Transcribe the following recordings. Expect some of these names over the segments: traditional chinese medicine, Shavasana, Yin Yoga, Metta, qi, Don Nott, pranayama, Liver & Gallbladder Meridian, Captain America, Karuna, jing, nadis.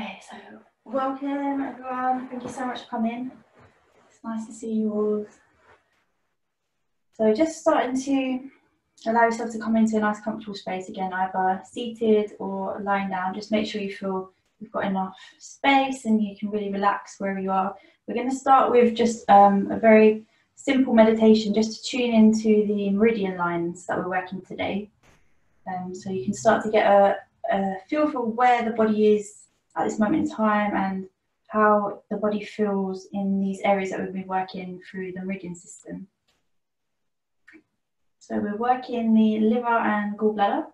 Okay, so welcome everyone. Thank you so much for coming. It's nice to see you all. So just starting to allow yourself to come into a nice comfortable space again, either seated or lying down. Just make sure you feel you've got enough space and you can really relax wherever you are. We're going to start with just a very simple meditation just to tune into the meridian lines that we're working today. So you can start to get a feel for where the body is at this moment in time and how the body feels in these areas that we've been working through the meridian system. So we're working the liver and gallbladder,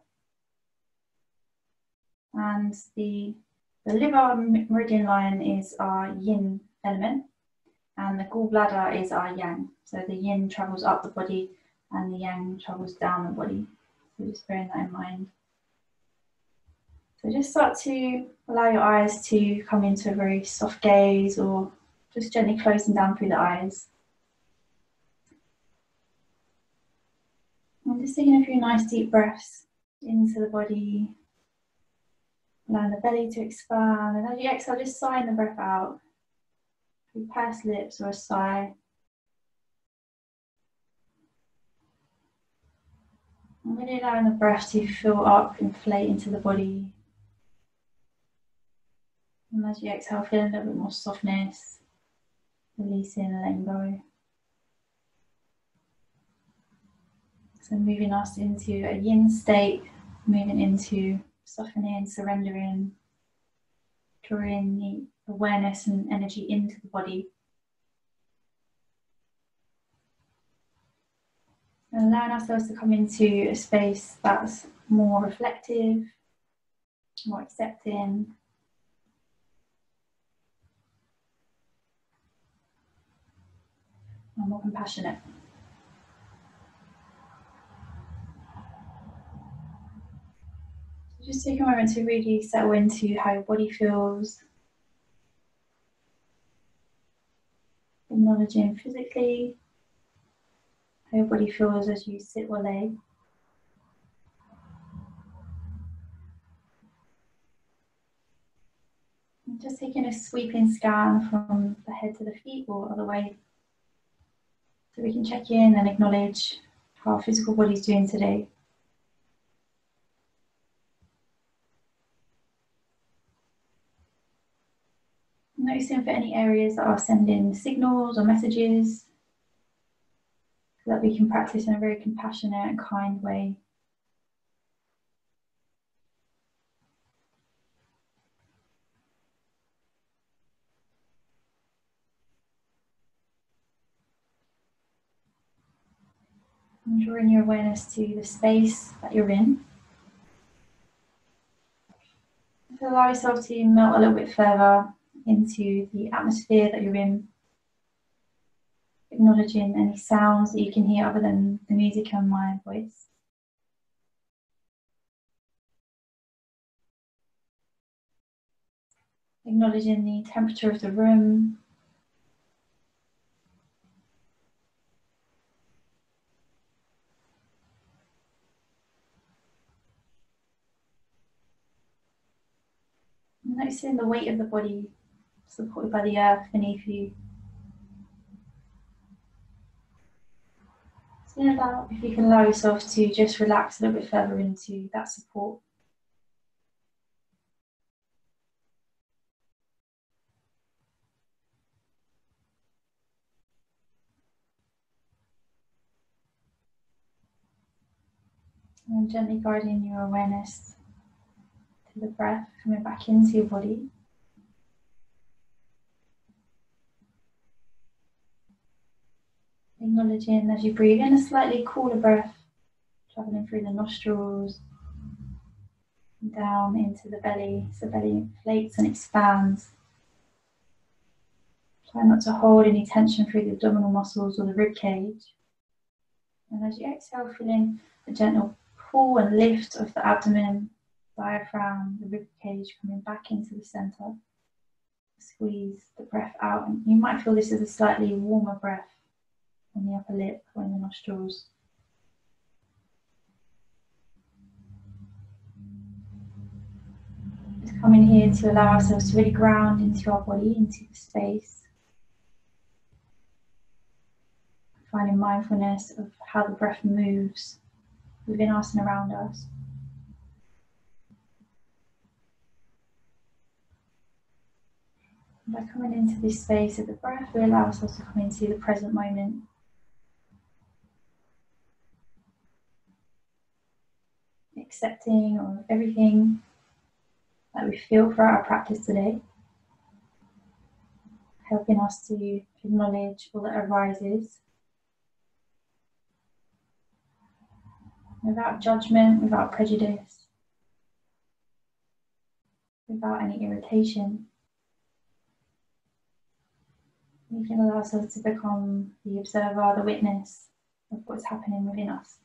and the liver meridian line is our yin element and the gallbladder is our yang. So the yin travels up the body and the yang travels down the body. So just bearing that in mind. So just start to allow your eyes to come into a very soft gaze, or just gently closing down through the eyes. And just taking a few nice deep breaths into the body, allowing the belly to expand. And as you exhale, just sighing the breath out through pursed lips or a sigh. And really allowing the breath to fill up, inflate into the body. And as you exhale, feel a little bit more softness, releasing and letting go. So moving us into a yin state, moving into softening, surrendering, drawing the awareness and energy into the body. And allowing ourselves to come into a space that's more reflective, more accepting. And more compassionate. So just take a moment to really settle into how your body feels. Acknowledging physically how your body feels as you sit or lay. And just taking a sweeping scan from the head to the feet or other way. So we can check in and acknowledge how our physical body is doing today. Noticing for any areas that are sending signals or messages, so that we can practice in a very compassionate and kind way. And drawing your awareness to the space that you're in. So allow yourself to melt a little bit further into the atmosphere that you're in, acknowledging any sounds that you can hear other than the music and my voice. Acknowledging the temperature of the room. Noticing the weight of the body supported by the earth beneath you. So if you can allow yourself to just relax a little bit further into that support. And gently guiding your awareness to the breath, coming back into your body. Acknowledging as you breathe in a slightly cooler breath, travelling through the nostrils and down into the belly, so the belly inflates and expands. Try not to hold any tension through the abdominal muscles or the rib cage. And as you exhale, feeling a gentle pull and lift of the abdomen, diaphragm, the rib cage coming back into the centre. Squeeze the breath out, and you might feel this is a slightly warmer breath on the upper lip or in the nostrils. Just come in here to allow ourselves to really ground into our body, into the space. Finding mindfulness of how the breath moves within us and around us. By coming into this space of the breath, we allow ourselves to come into the present moment. Accepting of everything that we feel throughout our practice today. Helping us to acknowledge all that arises. Without judgment, without prejudice. Without any irritation. We can allow ourselves to become the observer, the witness of what's happening within us.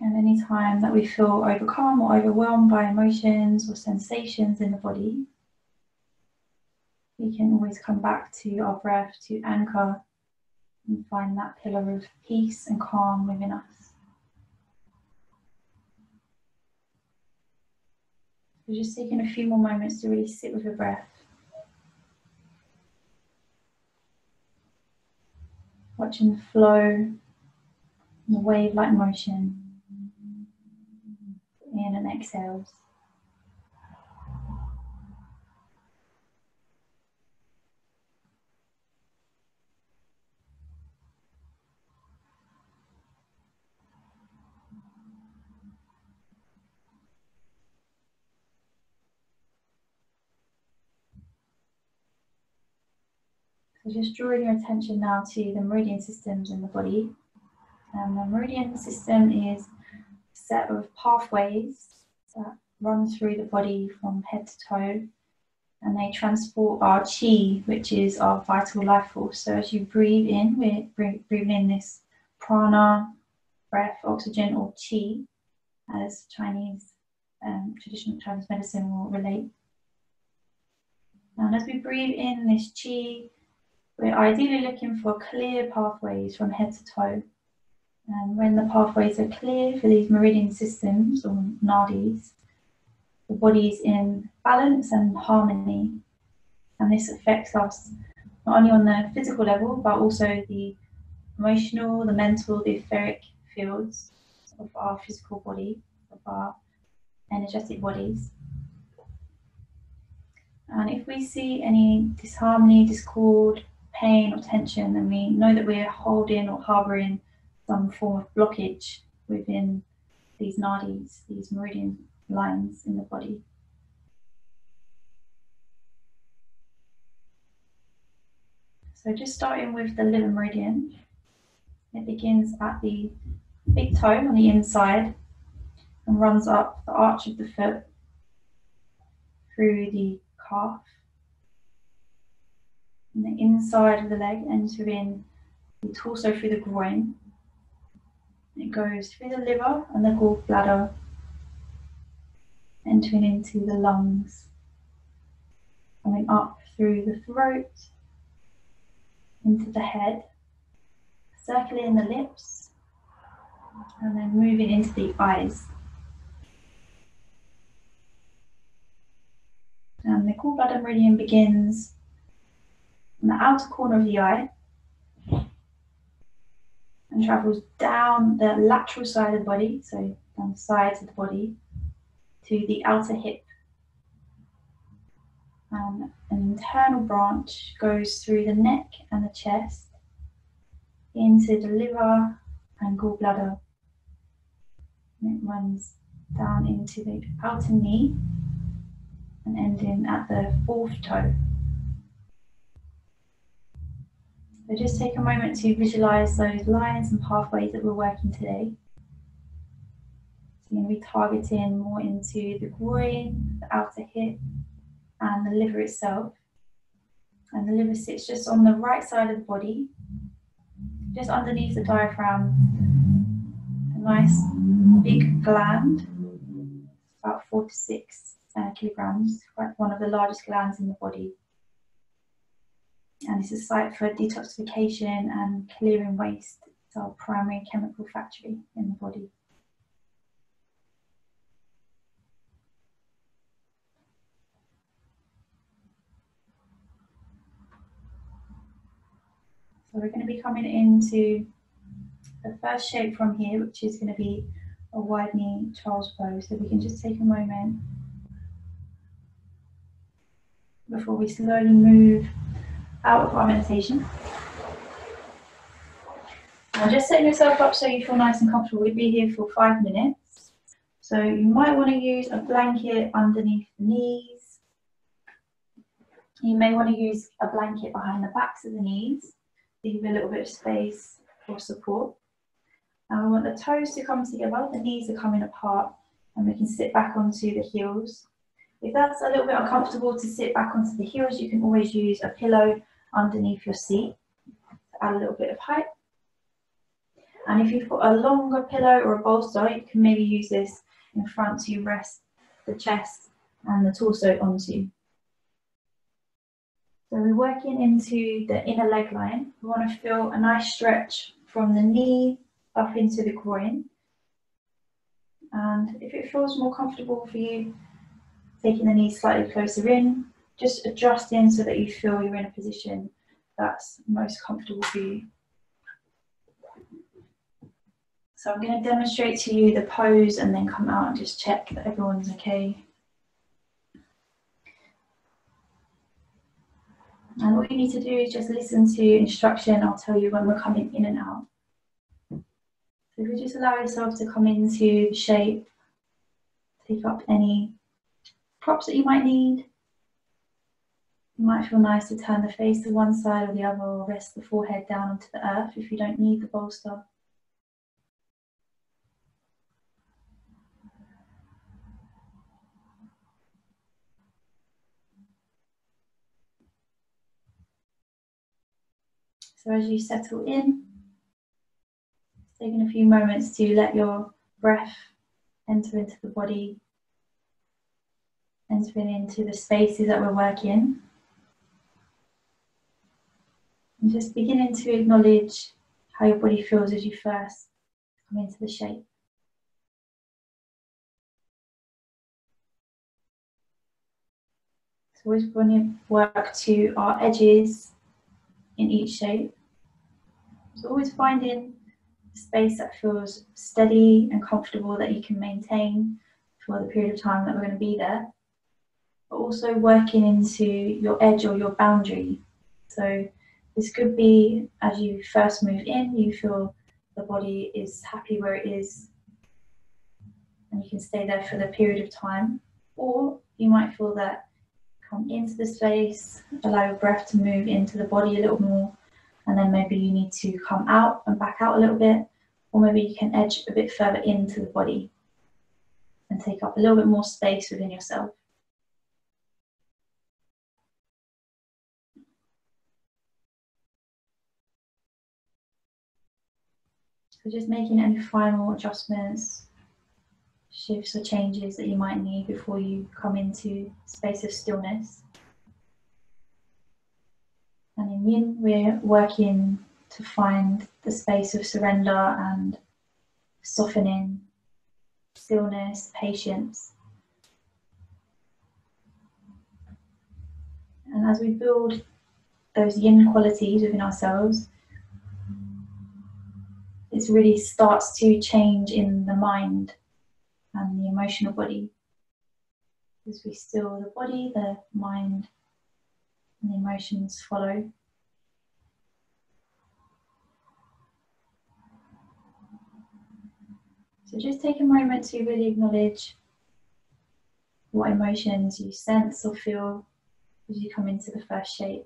And any time that we feel overcome or overwhelmed by emotions or sensations in the body, we can always come back to our breath to anchor and find that pillar of peace and calm within us. We're just taking a few more moments to really sit with your breath. Watching the flow and the wave-like motion. In and exhales. So just drawing your attention now to the meridian systems in the body. And the meridian system is a set of pathways that run through the body from head to toe, and they transport our qi, which is our vital life force. So as you breathe in, we're breathing in this prana, breath, oxygen, or qi, as Chinese traditional Chinese medicine will relate. And as we breathe in this qi, we're ideally looking for clear pathways from head to toe. And when the pathways are clear for these meridian systems or nadis, the body's in balance and harmony. And this affects us not only on the physical level, but also the emotional, the mental, the etheric fields of our physical body, of our energetic bodies. And if we see any disharmony, discord, pain or tension, and we know that we're holding or harboring some form of blockage within these nadis, these meridian lines in the body. So just starting with the liver meridian, it begins at the big toe on the inside and runs up the arch of the foot through the calf. And the inside of the leg entering the torso through the groin. It goes through the liver and the gallbladder, entering into the lungs, coming up through the throat, into the head, circling the lips, and then moving into the eyes. And the gallbladder meridian begins in the outer corner of the eye and travels down the lateral side of the body, so down the sides of the body, to the outer hip. And an internal branch goes through the neck and the chest into the liver and gallbladder. And it runs down into the outer knee and ending at the fourth toe. So just take a moment to visualize those lines and pathways that we're working today. So you're going to be targeting more into the groin, the outer hip, and the liver itself. And the liver sits just on the right side of the body, just underneath the diaphragm. A nice big gland, about 4 to 6 kilograms, quite one of the largest glands in the body. And it's a site for detoxification and clearing waste. It's our primary chemical factory in the body. we're going to be coming into the first shape from here, which is going to be a wide knee child's pose. So we can just take a moment before we slowly move out of our meditation. Now just setting yourself up so you feel nice and comfortable. We'd be here for 5 minutes. So you might want to use a blanket underneath the knees. You may want to use a blanket behind the backs of the knees, leave a little bit of space for support. And we want the toes to come together, the knees are coming apart, and we can sit back onto the heels. If that's a little bit uncomfortable to sit back onto the heels, you can always use a pillow underneath your seat to add a little bit of height. And if you've got a longer pillow or a bolster, you can maybe use this in front to rest the chest and the torso onto. So we're working into the inner leg line. We want to feel a nice stretch from the knee up into the groin. And if it feels more comfortable for you, taking the knees slightly closer in, just adjusting so that you feel you're in a position that's most comfortable for you. So I'm going to demonstrate to you the pose and then come out and just check that everyone's okay. And what you need to do is just listen to instruction. I'll tell you when we're coming in and out. So if you just allow yourself to come into shape, take up any props that you might need. It might feel nice to turn the face to one side or the other, or rest the forehead down onto the earth if you don't need the bolster. So as you settle in, taking a few moments to let your breath enter into the body, entering into the spaces that we're working in. And just beginning to acknowledge how your body feels as you first come into the shape. So always want to work to our edges in each shape. So always finding space that feels steady and comfortable that you can maintain for the period of time that we're going to be there, but also working into your edge or your boundary. So this could be as you first move in, you feel the body is happy where it is and you can stay there for the period of time, or you might feel that come into the space, allow your breath to move into the body a little more, and then maybe you need to come out and back out a little bit, or maybe you can edge a bit further into the body and take up a little bit more space within yourself. So just making any final adjustments, shifts or changes that you might need before you come into a space of stillness. And in Yin, we're working to find the space of surrender and softening, stillness, patience. And as we build those Yin qualities within ourselves, it really starts to change in the mind and the emotional body. As we still the body, the mind and the emotions follow. So just take a moment to really acknowledge what emotions you sense or feel as you come into the first shape.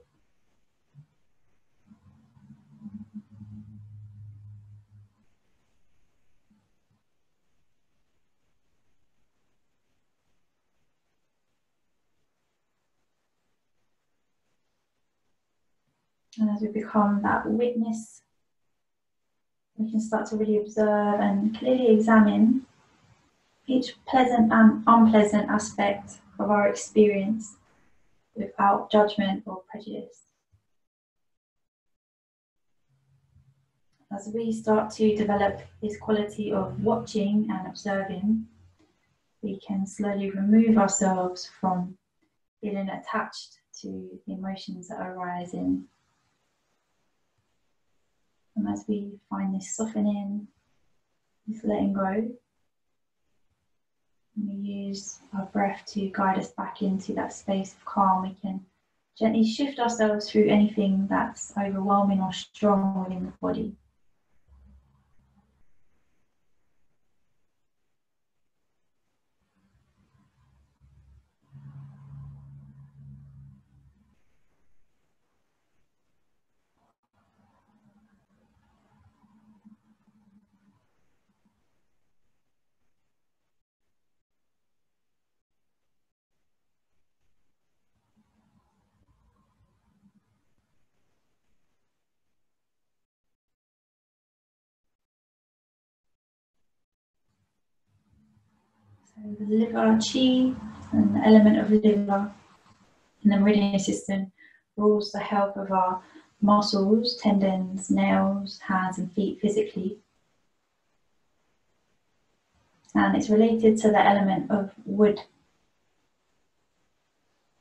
And as we become that witness, we can start to really observe and clearly examine each pleasant and unpleasant aspect of our experience without judgment or prejudice. As we start to develop this quality of watching and observing, we can slowly remove ourselves from feeling attached to the emotions that are arising. And as we find this softening, this letting go, and we use our breath to guide us back into that space of calm, we can gently shift ourselves through anything that's overwhelming or strong within the body. The liver qi, and the element of liver in the meridian system rules the health of our muscles, tendons, nails, hands and feet physically. And it's related to the element of wood.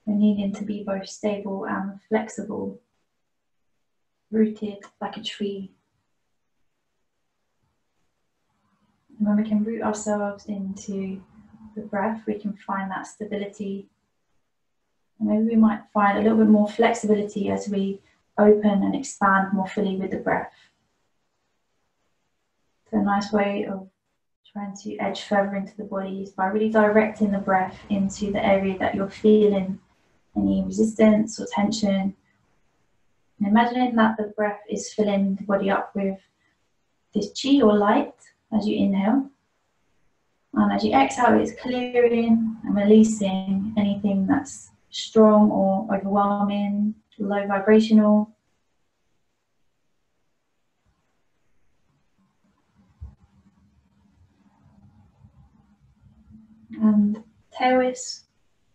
We're needing to be both stable and flexible, rooted like a tree. And when we can root ourselves into the breath, we can find that stability. And maybe we might find a little bit more flexibility as we open and expand more fully with the breath. So a nice way of trying to edge further into the body is by really directing the breath into the area that you're feeling any resistance or tension. And imagining that the breath is filling the body up with this qi or light as you inhale. And as you exhale, it's clearing and releasing anything that's strong or overwhelming, low vibrational. And Taoists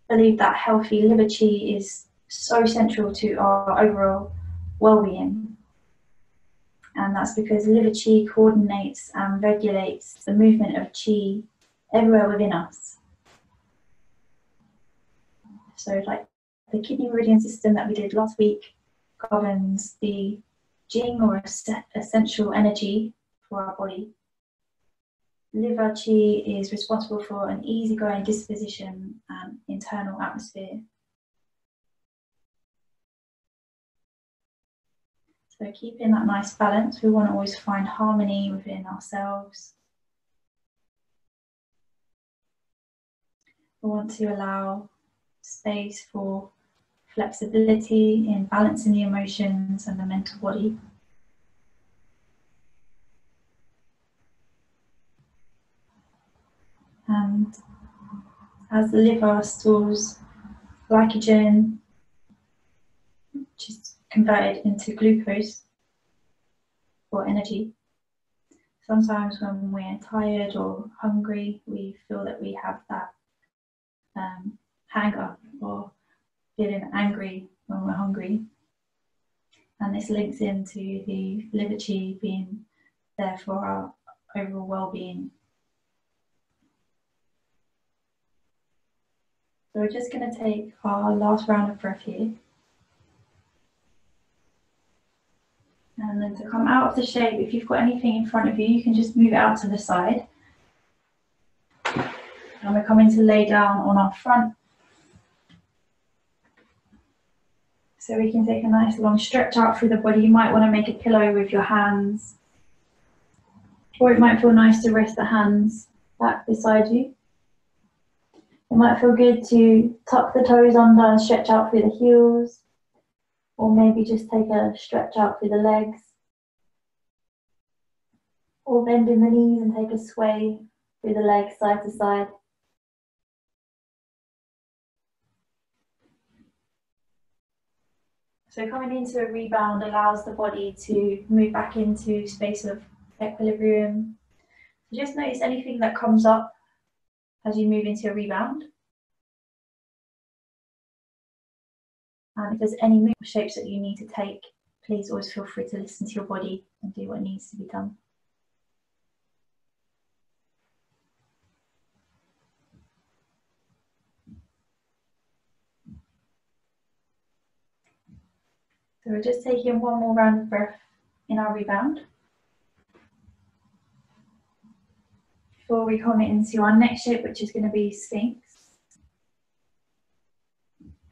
believe that healthy liver qi is so central to our overall well-being. And that's because liver qi coordinates and regulates the movement of qi everywhere within us. So like the kidney meridian system that we did last week governs the jing or essential energy for our body. Liver qi is responsible for an easygoing disposition and internal atmosphere. So keeping that nice balance, we want to always find harmony within ourselves. We want to allow space for flexibility in balancing the emotions and the mental body. And as the liver stores glycogen, which is converted into glucose or energy, sometimes when we're tired or hungry, we feel that we have that hang up or feeling angry when we're hungry, and this links into the liver qi being there for our overall well-being. So we're just going to take our last round of breath here, and then to come out of the shape, if you've got anything in front of you, you can just move it out to the side. And we're coming to lay down on our front. So we can take a nice long stretch out through the body. You might want to make a pillow with your hands. Or it might feel nice to rest the hands back beside you. It might feel good to tuck the toes under and stretch out through the heels. Or maybe just take a stretch out through the legs. Or bend in the knees and take a sway through the legs side to side. So coming into a rebound allows the body to move back into space of equilibrium. So just notice anything that comes up as you move into a rebound. And if there's any movement shapes that you need to take, please always feel free to listen to your body and do what needs to be done. So we're just taking one more round of breath in our rebound. before we come into our next shape, which is going to be Sphinx.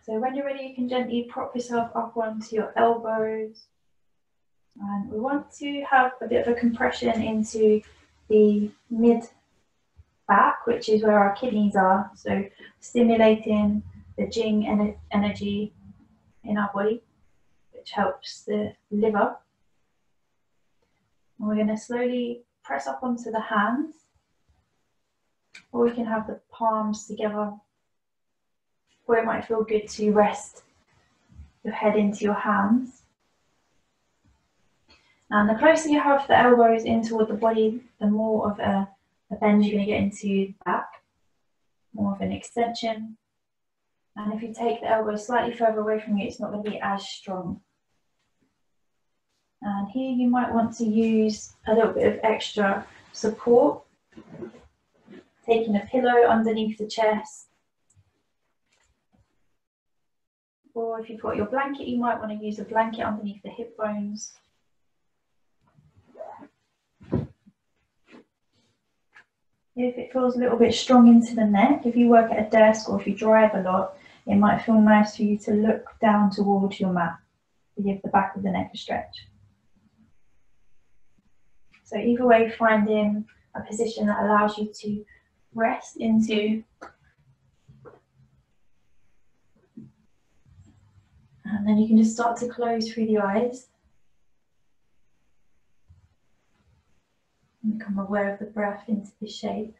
So when you're ready, you can gently prop yourself up onto your elbows. And we want to have a bit of a compression into the mid-back, which is where our kidneys are. So stimulating the Jing energy in our body, which helps the liver. And we're going to slowly press up onto the hands, or we can have the palms together. Or it might feel good to rest your head into your hands. And the closer you have the elbows in toward the body, the more of a bend you're going to get into the back, more of an extension. And if you take the elbows slightly further away from you, it's not going to be as strong. And here you might want to use a little bit of extra support, taking a pillow underneath the chest. Or if you've got your blanket, you might want to use a blanket underneath the hip bones. If it feels a little bit strong into the neck, if you work at a desk or if you drive a lot, it might feel nice for you to look down towards your mat to give the back of the neck a stretch. So either way, finding a position that allows you to rest into. And then you can just start to close through the eyes. And become aware of the breath into the shape.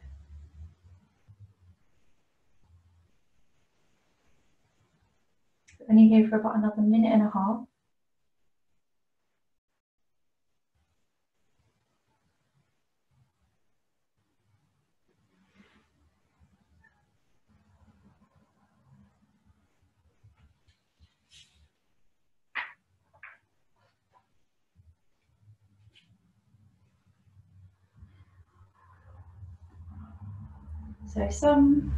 Only here for about another minute and a half. So some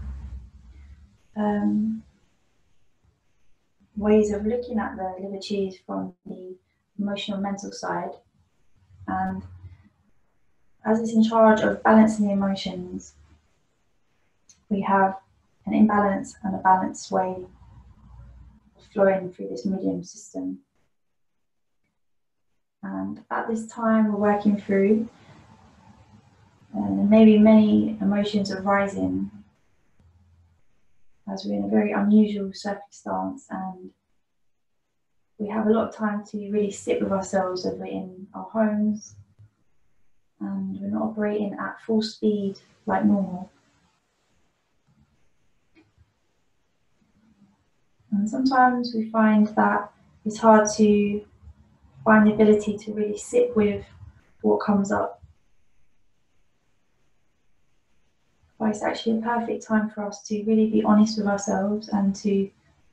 ways of looking at the liver cheese from the emotional mental side, and as it's in charge of balancing the emotions, we have an imbalance and a balanced way of flowing through this meridian system. And at this time we're working through. And there may be many emotions arising as we're in a very unusual circumstance, and we have a lot of time to really sit with ourselves as we're in our homes and we're not operating at full speed like normal. And sometimes we find that it's hard to find the ability to really sit with what comes up. But it's actually a perfect time for us to really be honest with ourselves and to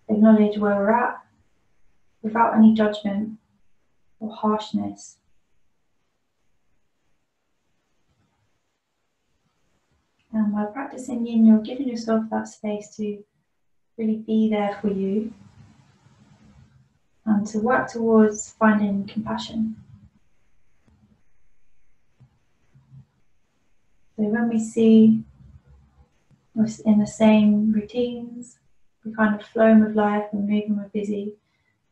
acknowledge where we're at without any judgment or harshness. And by practicing Yin, you're giving yourself that space to really be there for you and to work towards finding compassion. So when we see we're in the same routines, we're kind of flowing with life, we're moving, we're busy,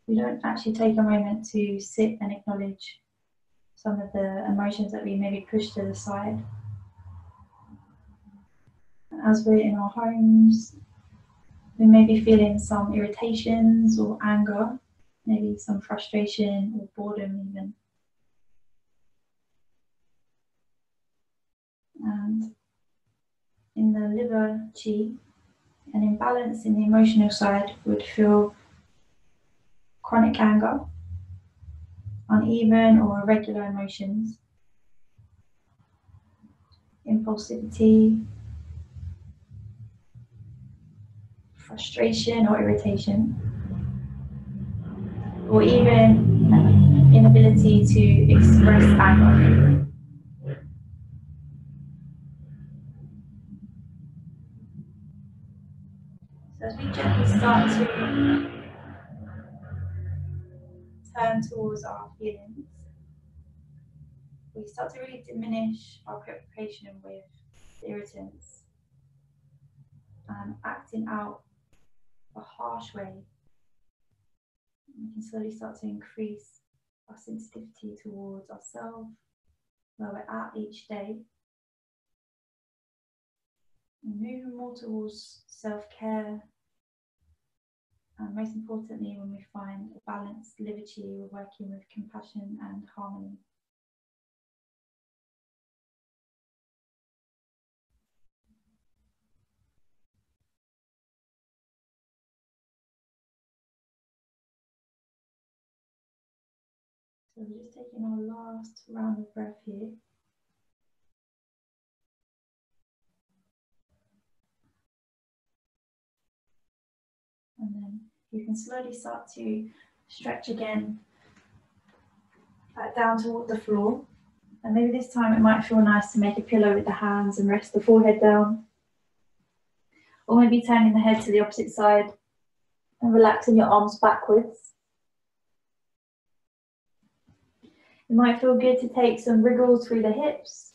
we don't actually take a moment to sit and acknowledge some of the emotions that we maybe push to the side. As we're in our homes, we may be feeling some irritations or anger, maybe some frustration or boredom even. And in the liver qi, an imbalance in the emotional side would feel chronic anger, uneven or irregular emotions, impulsivity, frustration or irritation, or even inability to express anger. As we gently start to turn towards our feelings, we start to really diminish our preoccupation with irritants, acting out a harsh way. We can slowly start to increase our sensitivity towards ourselves, where we're at each day. And moving more towards self-care. And most importantly, when we find a balanced liver chi, we're working with compassion and harmony. So we're just taking our last round of breath here. And then you can slowly start to stretch again, back down toward the floor. And maybe this time it might feel nice to make a pillow with the hands and rest the forehead down. Or maybe turning the head to the opposite side and relaxing your arms backwards. It might feel good to take some wriggles through the hips.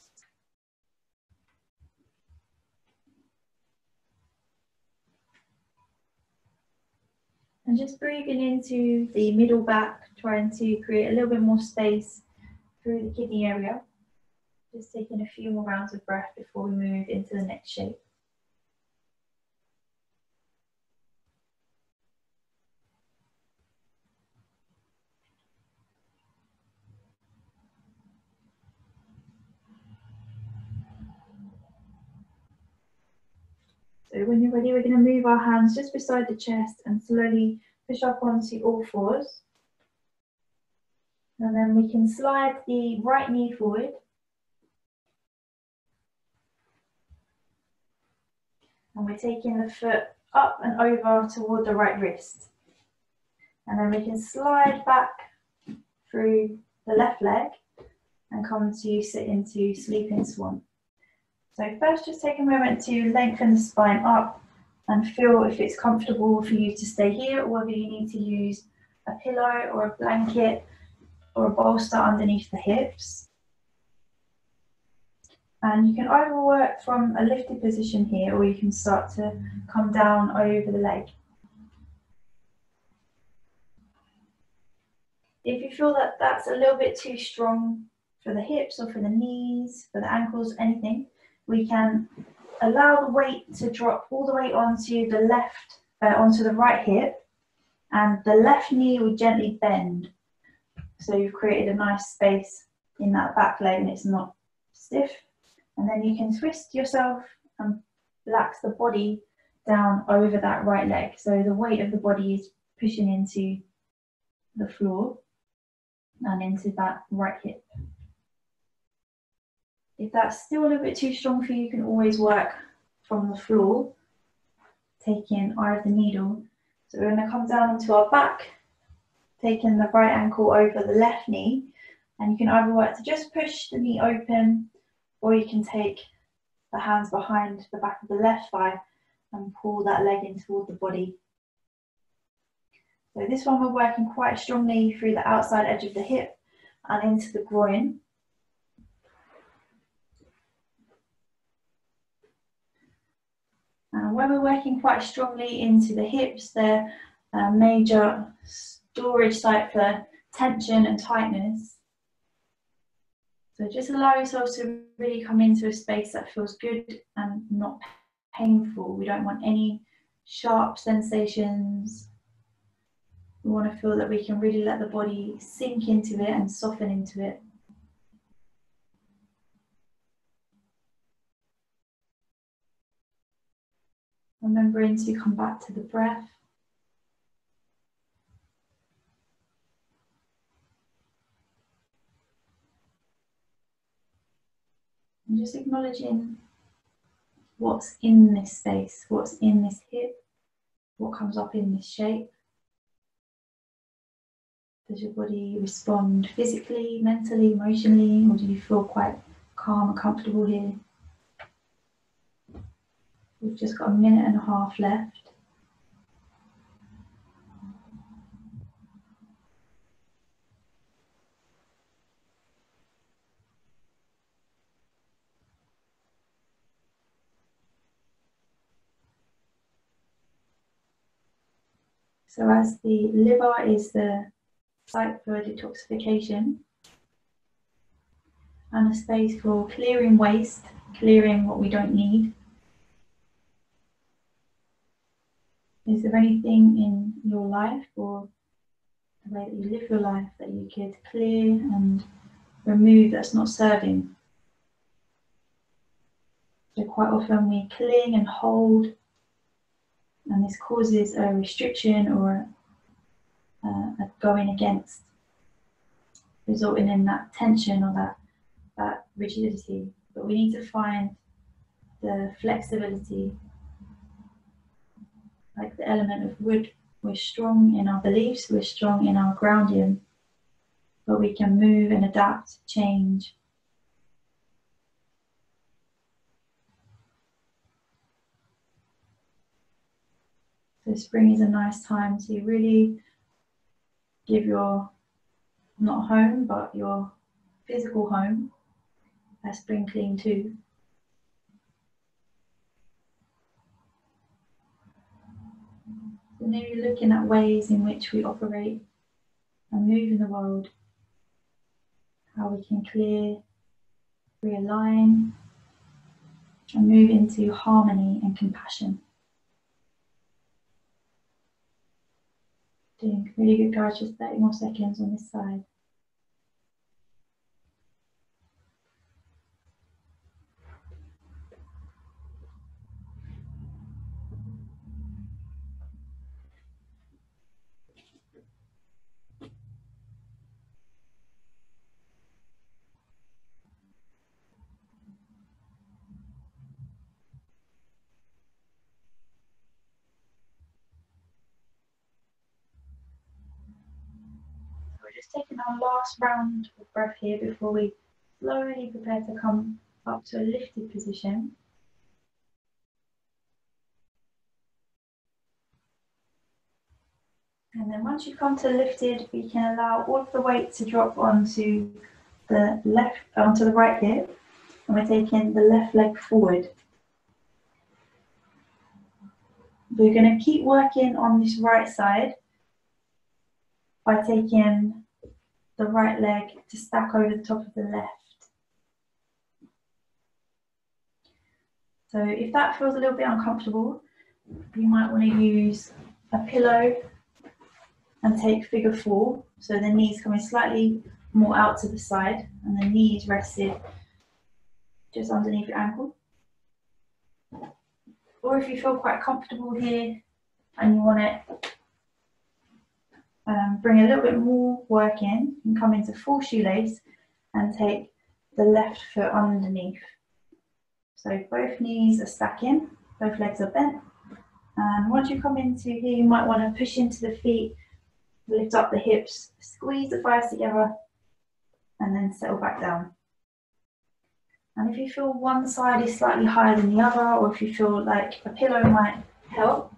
And just breathing into the middle back, trying to create a little bit more space through the kidney area. Just taking a few more rounds of breath before we move into the next shape. So when you're ready, we're going to move our hands just beside the chest and slowly push up onto all fours. And then we can slide the right knee forward. And we're taking the foot up and over toward the right wrist. And then we can slide back through the left leg and come to sit into Sleeping Swan. So first, just take a moment to lengthen the spine up and feel if it's comfortable for you to stay here or whether you need to use a pillow or a blanket or a bolster underneath the hips. And you can either work from a lifted position here or you can start to come down over the leg. If you feel that that's a little bit too strong for the hips or for the knees, for the ankles, anything, we can allow the weight to drop all the way onto the left, onto the right hip, and the left knee will gently bend. So you've created a nice space in that back leg and it's not stiff. And then you can twist yourself and relax the body down over that right leg. So the weight of the body is pushing into the floor and into that right hip. If that's still a little bit too strong for you, you can always work from the floor, taking eye of the needle. So we're going to come down onto our back, taking the right ankle over the left knee. And you can either work to just push the knee open, or you can take the hands behind the back of the left thigh and pull that leg in toward the body. So this one, we're working quite strongly through the outside edge of the hip and into the groin. When we're working quite strongly into the hips, they're a major storage site for tension and tightness. So just allow yourself to really come into a space that feels good and not painful. We don't want any sharp sensations. We want to feel that we can really let the body sink into it and soften into it. Remembering to come back to the breath. And just acknowledging what's in this space, what's in this hip, what comes up in this shape. Does your body respond physically, mentally, emotionally, or do you feel quite calm and comfortable here? We've just got a minute and a half left. So as the liver is the site for detoxification and a space for clearing waste, clearing what we don't need. Is there anything in your life or the way that you live your life that you could clear and remove that's not serving? So quite often we cling and hold, and this causes a restriction or a going against, resulting in that tension or that rigidity. But we need to find the flexibility, like the element of wood. We're strong in our beliefs, we're strong in our grounding, but we can move and adapt, change. So spring is a nice time to really give your, not home, but your physical home a spring clean too. So maybe looking at ways in which we operate and move in the world, how we can clear, realign, and move into harmony and compassion. Doing really good, guys, just 30 more seconds on this side. Just taking our last round of breath here before we slowly prepare to come up to a lifted position. And then once you come to lifted, we can allow all of the weight to drop onto the left, onto the right here, and we're taking the left leg forward. We're going to keep working on this right side by taking the right leg to stack over the top of the left. So if that feels a little bit uncomfortable, you might want to use a pillow and take figure 4. So the knees coming slightly more out to the side and the knees rested just underneath your ankle. Or if you feel quite comfortable here and you want to bring a little bit more work in, you can come into full shoelace and take the left foot underneath. So both knees are stacking, both legs are bent. And once you come into here, you might want to push into the feet, lift up the hips, squeeze the thighs together, and then settle back down. And if you feel one side is slightly higher than the other, or if you feel like a pillow might help,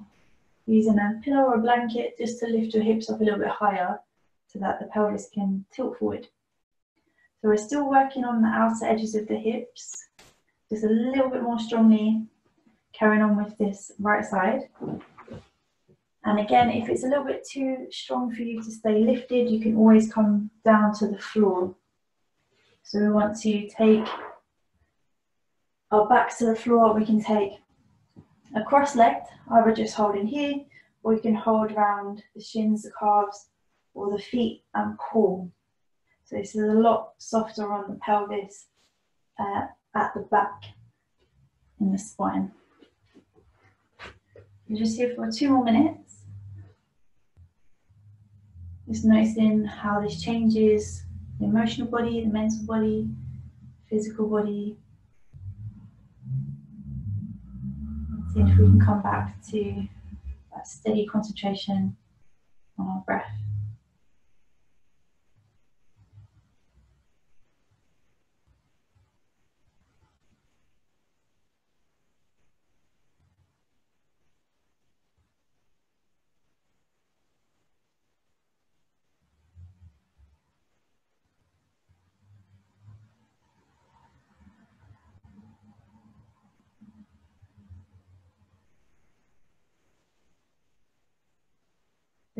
using a pillow or a blanket just to lift your hips up a little bit higher so that the pelvis can tilt forward. So we're still working on the outer edges of the hips, just a little bit more strongly, carrying on with this right side. And again, if it's a little bit too strong for you to stay lifted, you can always come down to the floor. So we want to take our backs to the floor. We can take a cross-legged, either just holding here, or you can hold around the shins, the calves, or the feet and core. So this is a lot softer on the pelvis, at the back, in the spine. We're just here for 2 more minutes. Just noticing how this changes the emotional body, the mental body, physical body. See if we can come back to that steady concentration on our breath.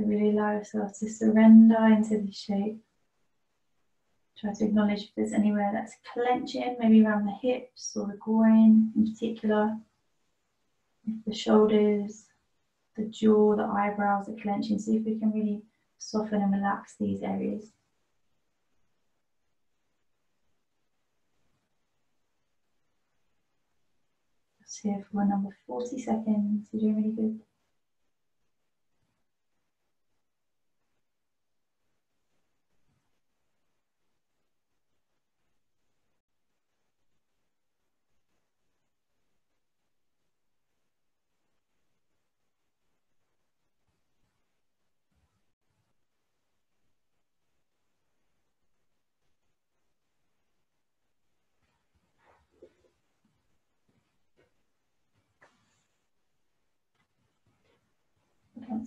So really allow yourself to surrender into the shape. Try to acknowledge if there's anywhere that's clenching, maybe around the hips or the groin in particular. If the shoulders, the jaw, the eyebrows are clenching, see if we can really soften and relax these areas. That's here for number 40 seconds. You're doing really good.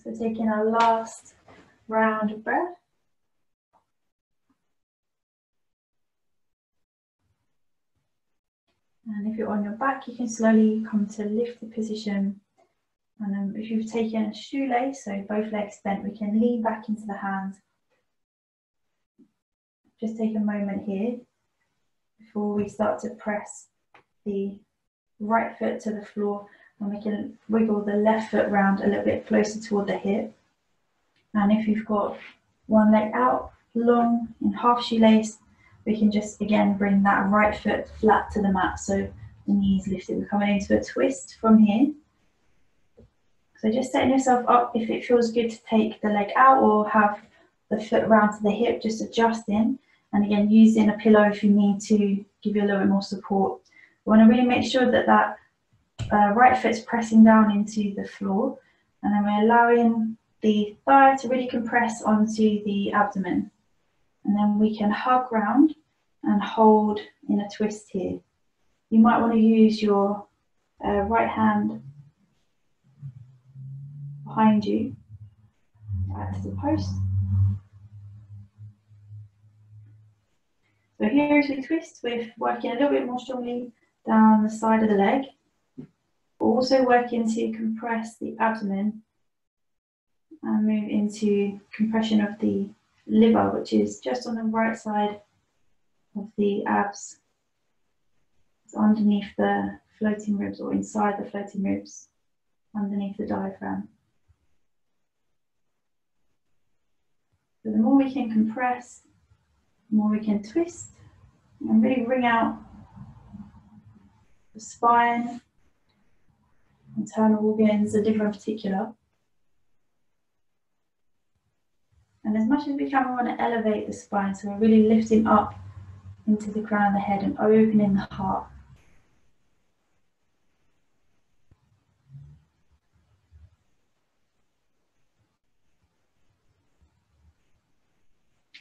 So taking our last round of breath. And if you're on your back, you can slowly come to lifted position. And if you've taken a shoelace, so both legs bent, we can lean back into the hands. Just take a moment here before we start to press the right foot to the floor. And we can wiggle the left foot round a little bit closer toward the hip. And if you've got one leg out, long, in half shoelace, we can just again bring that right foot flat to the mat. So the knees lifted. We're coming into a twist from here. So just setting yourself up. If it feels good to take the leg out or have the foot round to the hip, just adjusting. And again, using a pillow if you need to give you a little bit more support. We want to really make sure that right foot's pressing down into the floor, and then we're allowing the thigh to really compress onto the abdomen, and then we can hug round and hold in a twist here. You might want to use your right hand behind you, back to the post. So here as we twist, we're working a little bit more strongly down the side of the leg. Also working to compress the abdomen and move into compression of the liver, which is just on the right side of the abs. It's underneath the floating ribs, or inside the floating ribs, underneath the diaphragm. So the more we can compress, the more we can twist and really wring out the spine, internal organs, the liver in particular. And as much as we can, we want to elevate the spine. So we're really lifting up into the crown of the head and opening the heart.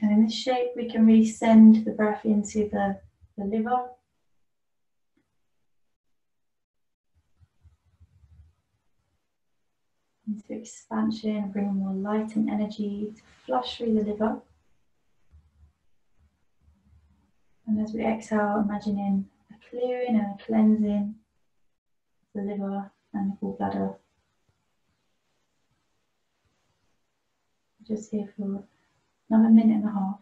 And in this shape, we can really send the breath into the liver. Into expansion, bring more light and energy to flush through the liver. And as we exhale, imagining a clearing and a cleansing of the liver and the gallbladder. Just here for another minute and a half.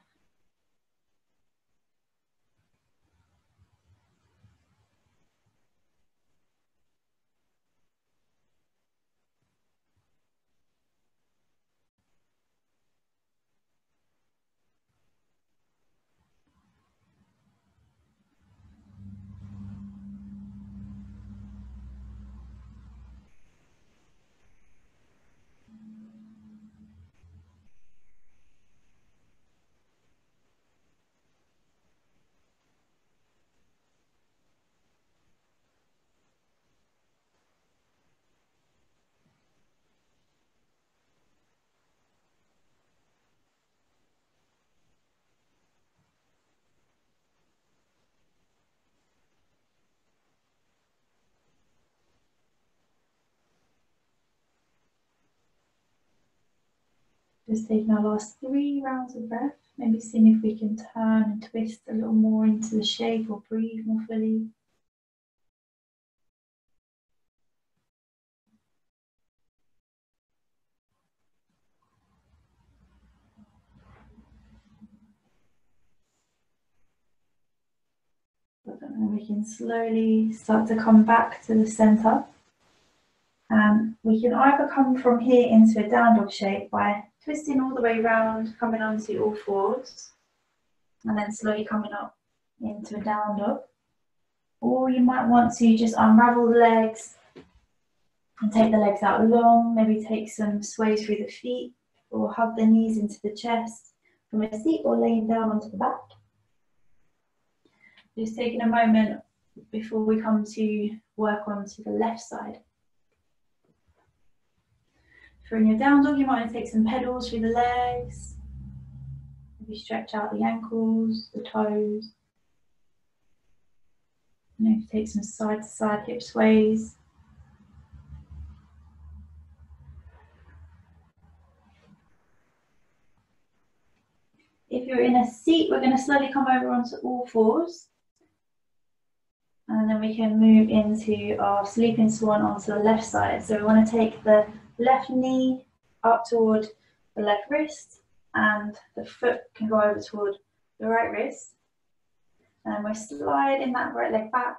Just taking our last 3 rounds of breath, maybe seeing if we can turn and twist a little more into the shape or breathe more fully. and we can slowly start to come back to the center. We can either come from here into a down dog shape by twisting all the way around, coming onto all fours, and then slowly coming up into a down dog. Or you might want to just unravel the legs and take the legs out long, maybe take some sways through the feet, or hug the knees into the chest from a seat or laying down onto the back. Just taking a moment before we come to work onto the left side. For your down dog, you might want to take some pedals through the legs, maybe stretch out the ankles, the toes. Maybe take some side to side hip sways. If you're in a seat, we're going to slowly come over onto all fours. And then we can move into our sleeping swan onto the left side. So we want to take the left knee up toward the left wrist, and the foot can go over toward the right wrist. And we're sliding that right leg back.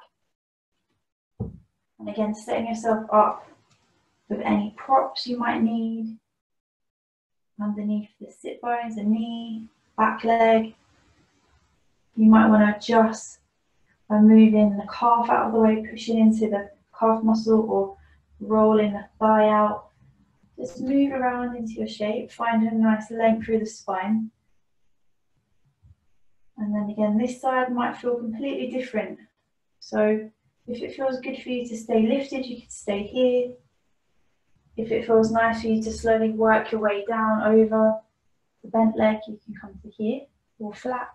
And again, setting yourself up with any props you might need underneath the sit bones, the knee, back leg. You might want to adjust by moving the calf out of the way, pushing into the calf muscle, or rolling the thigh out. Just move around into your shape, find a nice length through the spine. And then again, this side might feel completely different. So if it feels good for you to stay lifted, you can stay here. If it feels nice for you to slowly work your way down over the bent leg, you can come to here, or flat.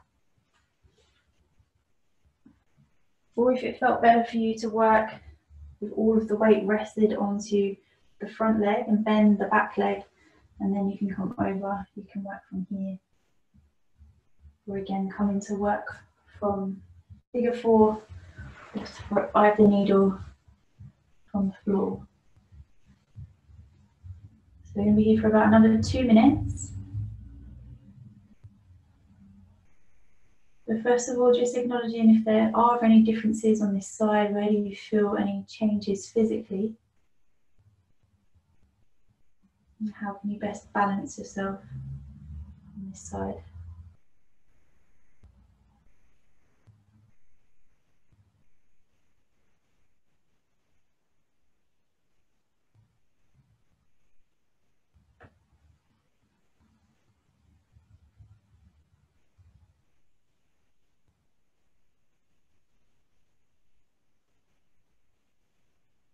Or if it felt better for you to work with all of the weight rested onto the front leg and bend the back leg, and then you can come over, you can work from here. Or again, coming to work from figure four, eye the needle on the floor. So we're going to be here for about another 2 minutes. But first of all, just acknowledging if there are any differences on this side, where do you feel any changes physically? And how can you best balance yourself on this side?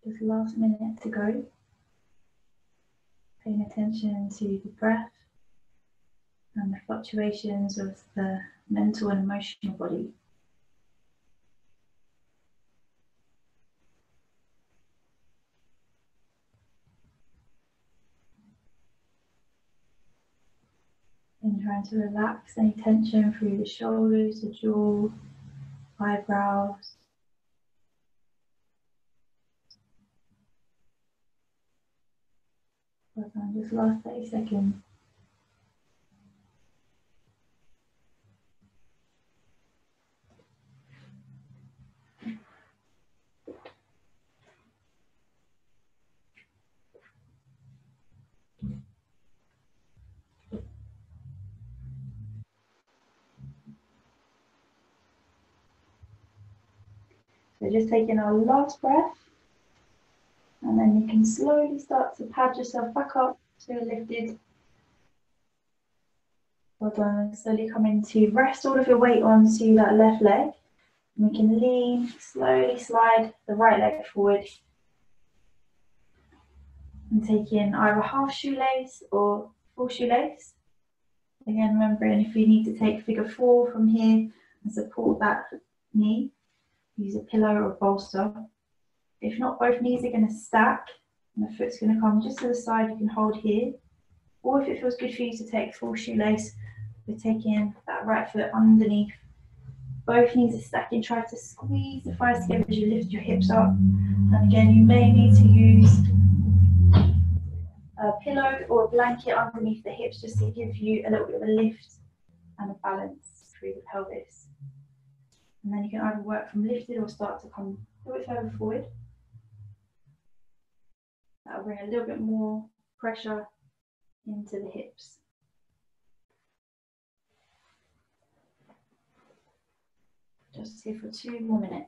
Just last minute to go, paying attention to the breath and the fluctuations of the mental and emotional body. And trying to relax any tension through the shoulders, the jaw, eyebrows. Just last 30 seconds. So just taking our last breath, and then you can slowly start to pad yourself back up. So lifted. Well done. Slowly coming to rest all of your weight onto that left leg. And we can lean, slowly slide the right leg forward. And take in either half shoelace or full shoelace. Again, remembering if you need to take figure four from here and support that knee, use a pillow or a bolster. If not, both knees are going to stack. And the foot's going to come just to the side, you can hold here. Or if it feels good for you to take full shoelace, we're taking that right foot underneath. Both knees are stacking, try to squeeze the thighs together as you lift your hips up. And again, you may need to use a pillow or a blanket underneath the hips just to give you a little bit of a lift and a balance through the pelvis. And then you can either work from lifted or start to come a little bit further forward. That'll bring a little bit more pressure into the hips. Just here for 2 more minutes.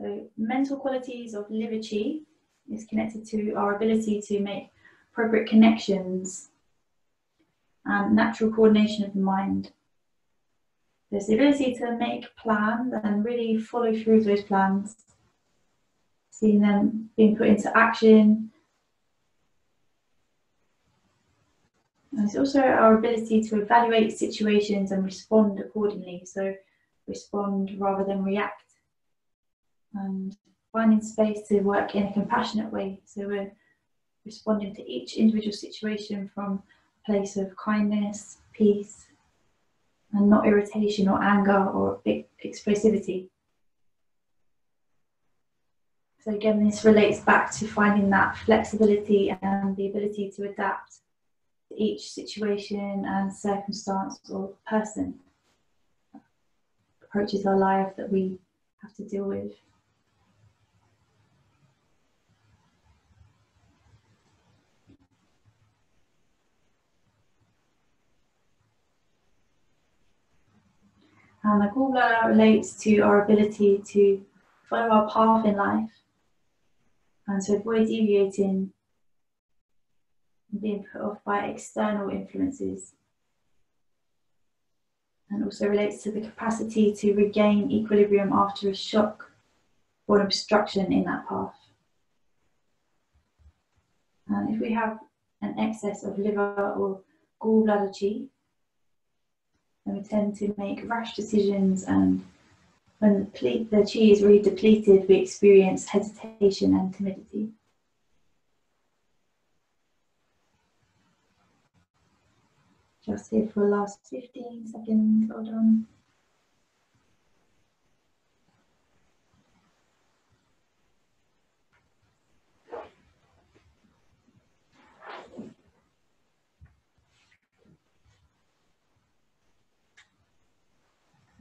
So mental qualities of liver qi is connected to our ability to make appropriate connections and natural coordination of the mind. There's the ability to make plans and really follow through those plans, seeing them being put into action. And it's also our ability to evaluate situations and respond accordingly, so respond rather than react. And finding space to work in a compassionate way, so we're responding to each individual situation from a place of kindness, peace, and not irritation or anger or explosivity. So again, this relates back to finding that flexibility and the ability to adapt to each situation and circumstance or person. Approaches our life that we have to deal with. And the gallbladder relates to our ability to follow our path in life and to avoid deviating and being put off by external influences. And also relates to the capacity to regain equilibrium after a shock or an obstruction in that path. And if we have an excess of liver or gallbladder qi, and we tend to make rash decisions, and when the qi is really depleted, we experience hesitation and timidity. Just here for the last 15 seconds, hold on.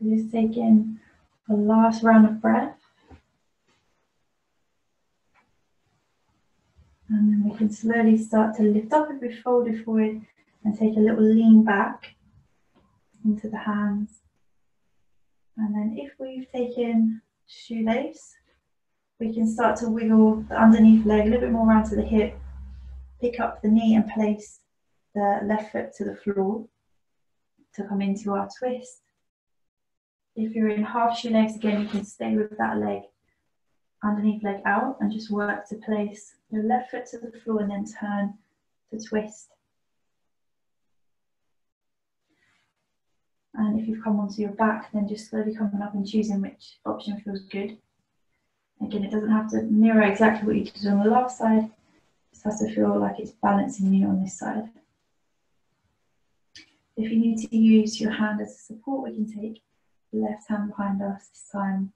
Just taking the last round of breath, and then we can slowly start to lift up and be folded forward and take a little lean back into the hands. And then if we've taken shoelace, we can start to wiggle the underneath leg a little bit more round to the hip, pick up the knee and place the left foot to the floor to come into our twist. If you're in half shoelace, again, you can stay with that leg, underneath leg out, and just work to place your left foot to the floor and then turn to twist. And if you've come onto your back, then just slowly coming up and choosing which option feels good. Again, it doesn't have to mirror exactly what you did on the last side. It just has to feel like it's balancing you on this side. If you need to use your hand as a support, we can take left hand behind us this time.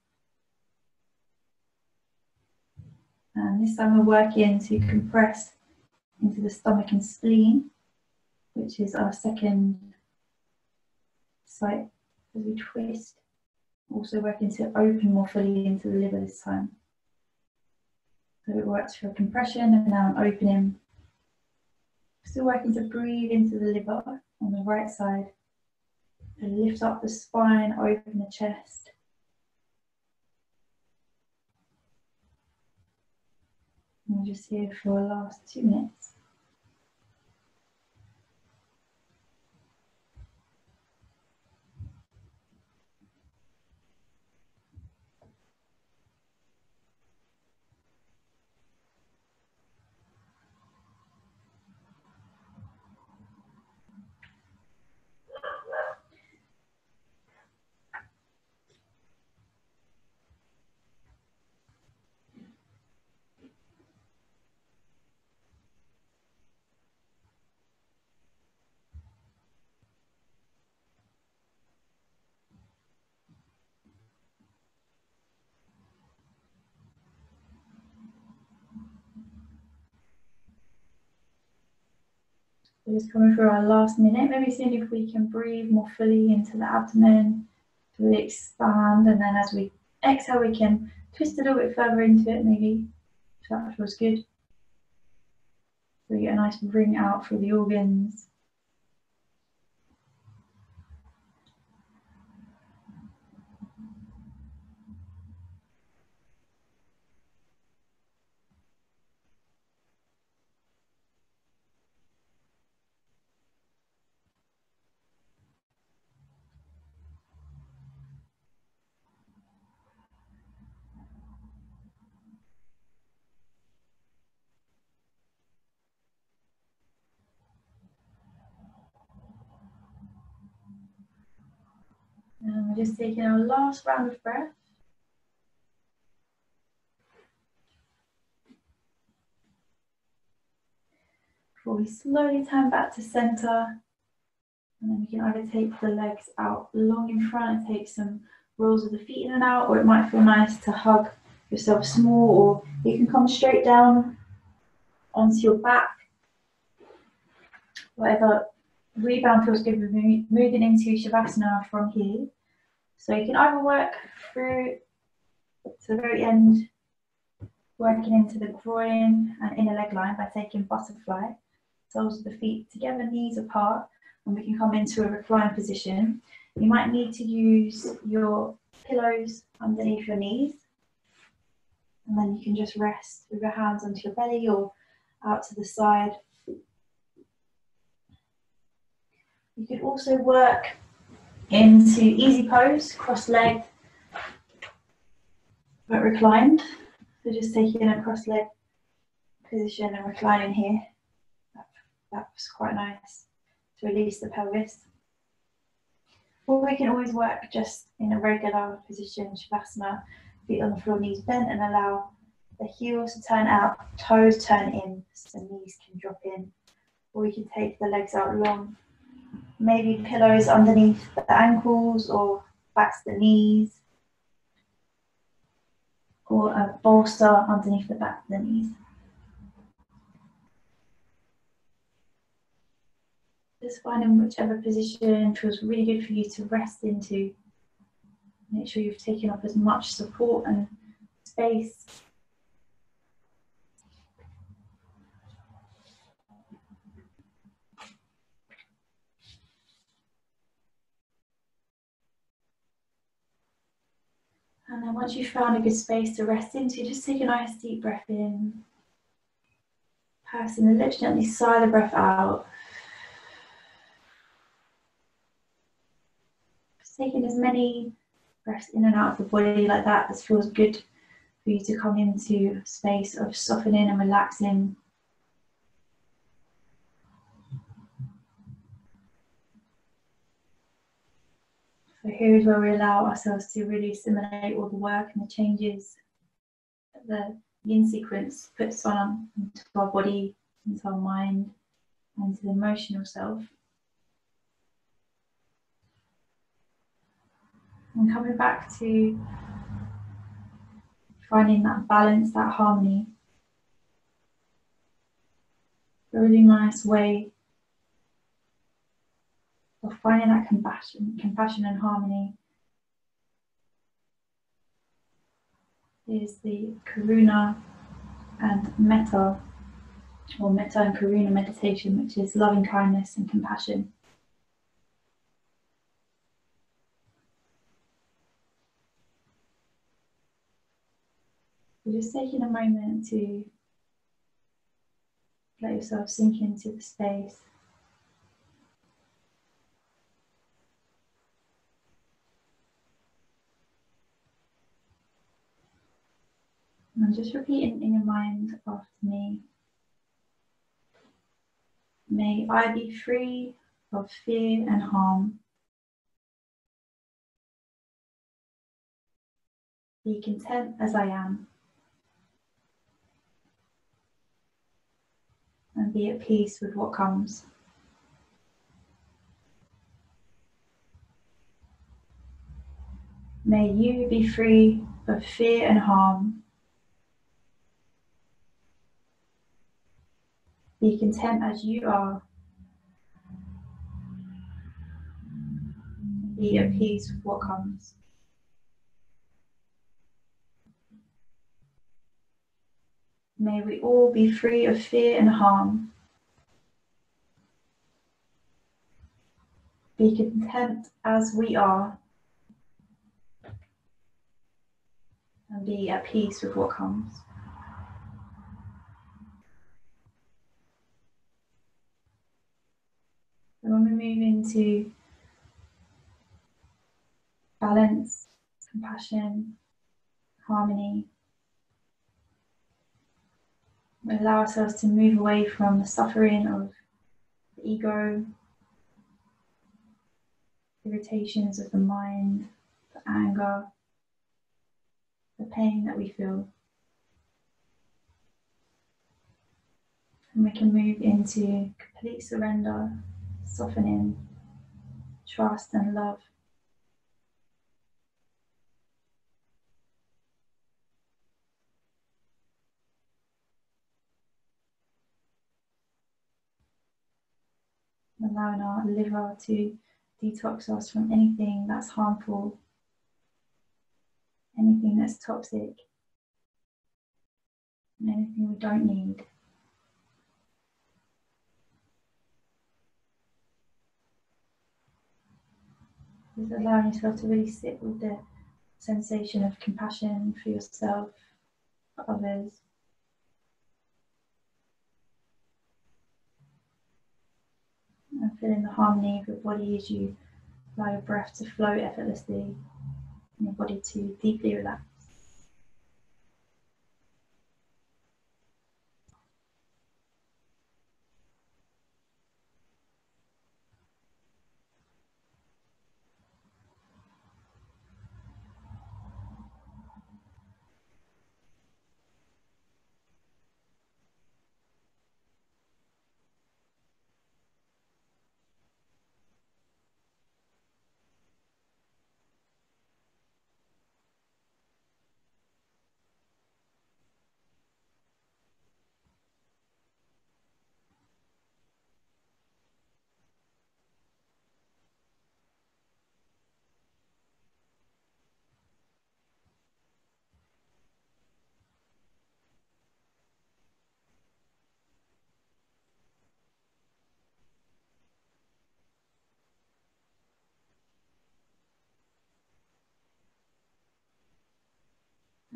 And this time we're working to compress into the stomach and spleen, which is our second site as we twist. Also working to open more fully into the liver this time. So it works for compression and now an opening. Still working to breathe into the liver on the right side. And lift up the spine, open the chest. And we're just here for the last 2 minutes. We're just coming for our last minute, maybe seeing if we can breathe more fully into the abdomen to really expand, and then as we exhale we can twist a little bit further into it, maybe, if that feels good. So we get a nice ring out through the organs. And we're just taking our last round of breath. Before we slowly turn back to center. And then we can either take the legs out long in front and take some rolls of the feet in and out, or it might feel nice to hug yourself small, or you can come straight down onto your back. Whatever rebound feels good. We're moving into Shavasana from here. So you can either work through to the very end, working into the groin and inner leg line by taking butterfly, soles of the feet together, knees apart, and we can come into a reclined position. You might need to use your pillows underneath your knees, and then you can just rest with your hands onto your belly or out to the side. You could also work into easy pose, cross-legged, but reclined. So just taking a cross-legged position and reclining here. That was quite nice to release the pelvis. Or we can always work just in a regular position, Shavasana, feet on the floor, knees bent, and allow the heels to turn out, toes turn in, so knees can drop in. Or we can take the legs out long. Maybe pillows underneath the ankles or back to the knees, or a bolster underneath the back of the knees. Just finding whichever position feels really good for you to rest into. Make sure you've taken up as much support and space. And then once you've found a good space to rest into, just take a nice deep breath in. Passing the lips gently, sigh the breath out. Just taking as many breaths in and out of the body like that as feels good for you to come into a space of softening and relaxing. So here is where we allow ourselves to really assimilate all the work and the changes that the yin sequence puts on into our body, into our mind, and to the emotional self. And coming back to finding that balance, that harmony. A really nice way of finding that compassion and harmony is the Karuna and Metta, or Metta and Karuna meditation, which is loving kindness and compassion. You're just taking a moment to let yourself sink into the space. And just repeat in your mind after me. May I be free of fear and harm. Be content as I am. And be at peace with what comes. May you be free of fear and harm. Be content as you are be at peace with what comes. May we all be free of fear and harm. Be content as we are, and be at peace with what comes. So when we move into balance, compassion, harmony, we allow ourselves to move away from the suffering of the ego, irritations of the mind, the anger, the pain that we feel. And we can move into complete surrender, softening, trust and love. Allowing our liver to detox us from anything that's harmful, anything that's toxic, and anything we don't need. Just allowing yourself to really sit with the sensation of compassion for yourself, for others. And feeling the harmony of your body as you allow your breath to flow effortlessly and your body to deeply relax.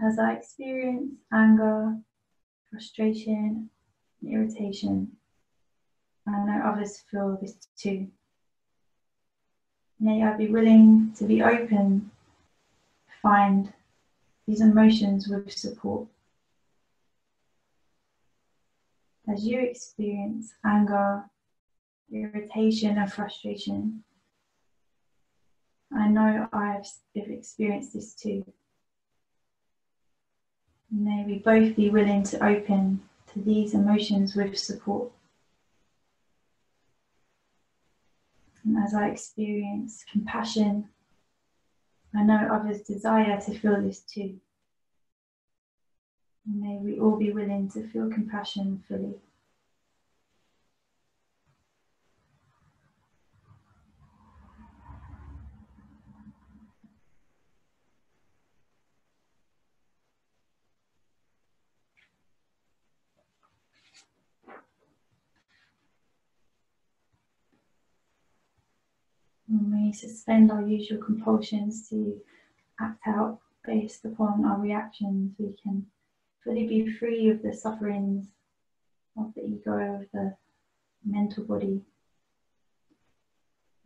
As I experience anger, frustration, and irritation, I know others feel this too. May I be willing to be open to find these emotions with support. As you experience anger, irritation, and frustration, I know I've experienced this too. May we both be willing to open to these emotions with support. And as I experience compassion, I know others desire to feel this too. And may we all be willing to feel compassion fully. We suspend our usual compulsions to act out based upon our reactions. We can fully be free of the sufferings of the ego, of the mental body,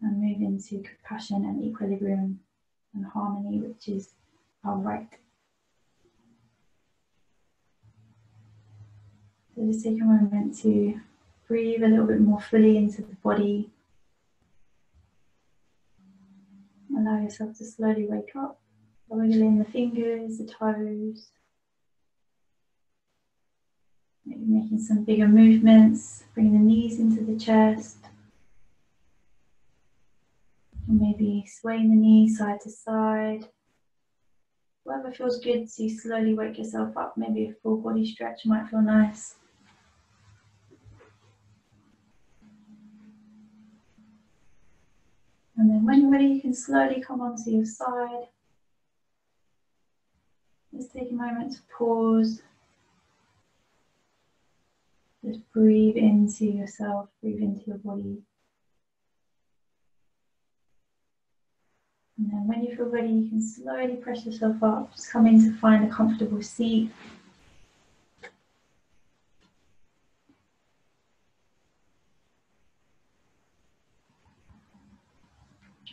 and move into compassion and equilibrium and harmony, which is our right. So just take a moment to breathe a little bit more fully into the body. Allow yourself to slowly wake up, wiggling the fingers, the toes, maybe making some bigger movements, bringing the knees into the chest, and maybe swaying the knees side to side. Whatever feels good, so you slowly wake yourself up. Maybe a full body stretch might feel nice. And then And when you're ready, you can slowly come onto your side. Just take a moment to pause. Just breathe into yourself, breathe into your body. And then when you feel ready, you can slowly press yourself up, just coming to find a comfortable seat.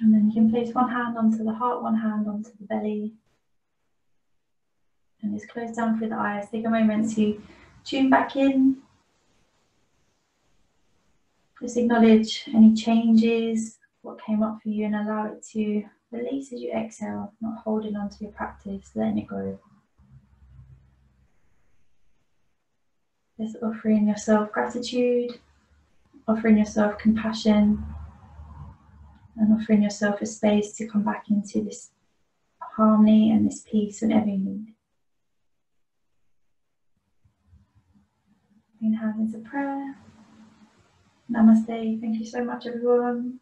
And then you can place one hand onto the heart, one hand onto the belly. And just close down through the eyes. Take a moment to tune back in. Just acknowledge any changes, what came up for you, and allow it to release as you exhale, not holding on to your practice, letting it go. Just offering yourself gratitude, offering yourself compassion, and offering yourself a space to come back into this harmony and this peace whenever you need. Inhale into prayer. Namaste. Thank you so much, everyone.